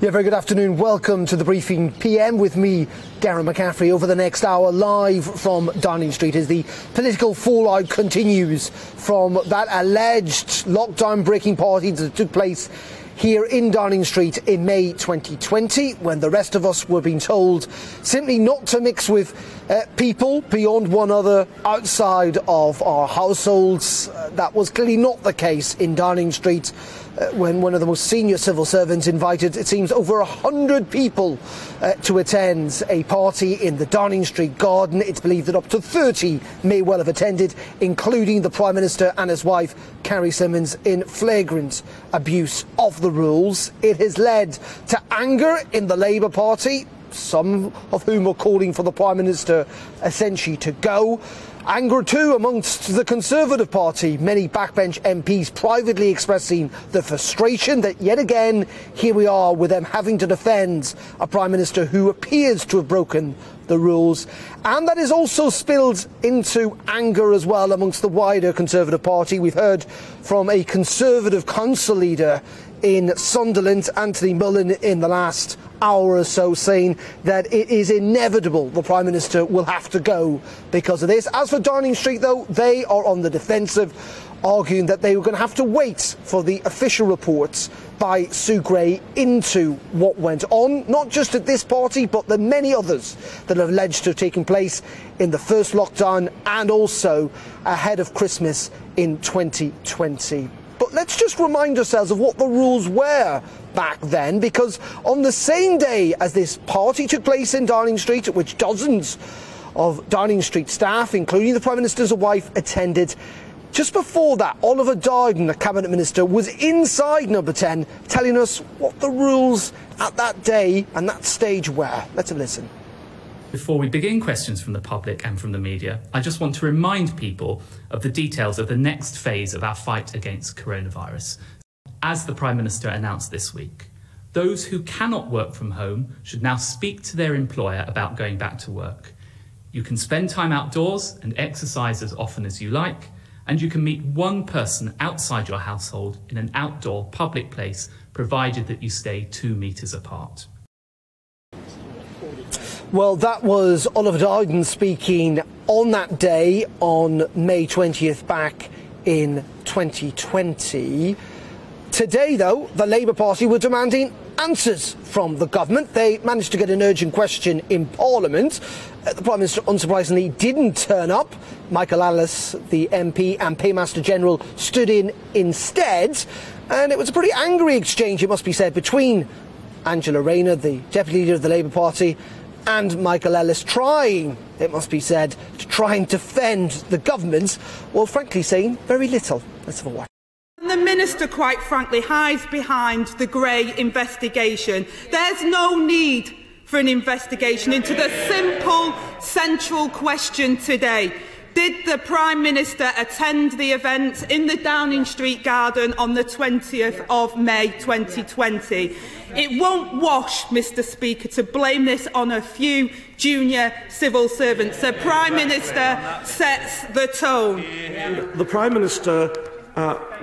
Yeah, very good afternoon. Welcome to the briefing PM with me, Darren McCaffrey. Over the next hour, live from Downing Street, as the political fallout continues from that alleged lockdown-breaking party that took place here in Downing Street in May 2020, when the rest of us were being told simply not to mix with people beyond one other outside of our households. That was clearly not the case in Downing Street, when one of the most senior civil servants invited, it seems, over 100 people to attend a party in the Downing Street garden. It's believed that up to 30 may well have attended, including the Prime Minister and his wife, Carrie Symonds, in flagrant abuse of the rules. It has led to anger in the Labour Party, some of whom are calling for the Prime Minister essentially to go. Anger too amongst the Conservative Party, many backbench MPs privately expressing the frustration that yet again here we are with them having to defend a Prime Minister who appears to have broken the rules. And that is also spilled into anger as well amongst the wider Conservative Party. We've heard from a Conservative council leader in Sunderland, Anthony Mullen, in the last hour or so, saying that it is inevitable the Prime Minister will have to go because of this. As for Downing Street, though, they are on the defensive, arguing that they were going to have to wait for the official reports by Sue Gray into what went on, not just at this party, but the many others that have alleged to have taken place in the first lockdown and also ahead of Christmas in 2020. But let's just remind ourselves of what the rules were back then, because on the same day as this party took place in Downing Street, at which dozens of Downing Street staff, including the Prime Minister's wife, attended, just before that, Oliver Dowden, the Cabinet Minister, was inside Number 10 telling us what the rules at that day and that stage were. Let's have a listen. Before we begin questions from the public and from the media, I just want to remind people of the details of the next phase of our fight against coronavirus. As the Prime Minister announced this week, those who cannot work from home should now speak to their employer about going back to work. You can spend time outdoors and exercise as often as you like, and you can meet one person outside your household in an outdoor public place, provided that you stay 2 metres apart. Well, that was Oliver Dowden speaking on that day on May 20th back in 2020. Today, though, the Labour Party were demanding answers from the government. They managed to get an urgent question in Parliament. The Prime Minister, unsurprisingly, didn't turn up. Michael Ellis, the MP and Paymaster General, stood in instead. And it was a pretty angry exchange, it must be said, between Angela Rayner, the Deputy Leader of the Labour Party, and Michael Ellis, trying, it must be said, to try and defend the government, while frankly saying very little. Let's have a watch. The Minister, quite frankly, hides behind the Gray investigation. There's no need for an investigation into the simple, central question today. Did the Prime Minister attend the event in the Downing Street garden on the 20th of May 2020? It won't wash, Mr Speaker, to blame this on a few junior civil servants. The Prime Minister sets the tone. The Prime Minister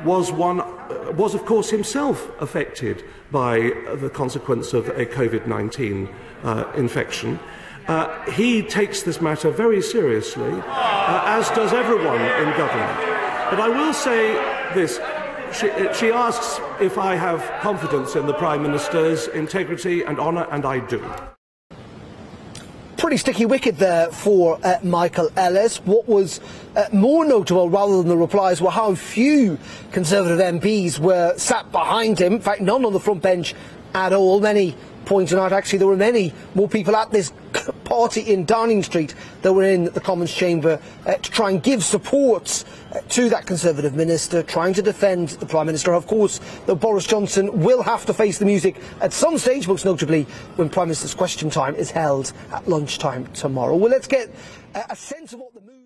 was of course himself affected by the consequence of a COVID-19 infection. He takes this matter very seriously, as does everyone in government. But I will say this. She asks if I have confidence in the Prime Minister's integrity and honour, and I do. Pretty sticky wicket there for Michael Ellis. What was more notable, rather than the replies, were how few Conservative MPs were sat behind him. In fact, none on the front bench at all. Many pointing out actually there were many more people at this party in Downing Street that were in the Commons chamber to try and give support to that Conservative minister, trying to defend the Prime Minister. Of course, though, Boris Johnson will have to face the music at some stage, most notably when Prime Minister's question time is held at lunchtime tomorrow. Well, let's get a sense of what the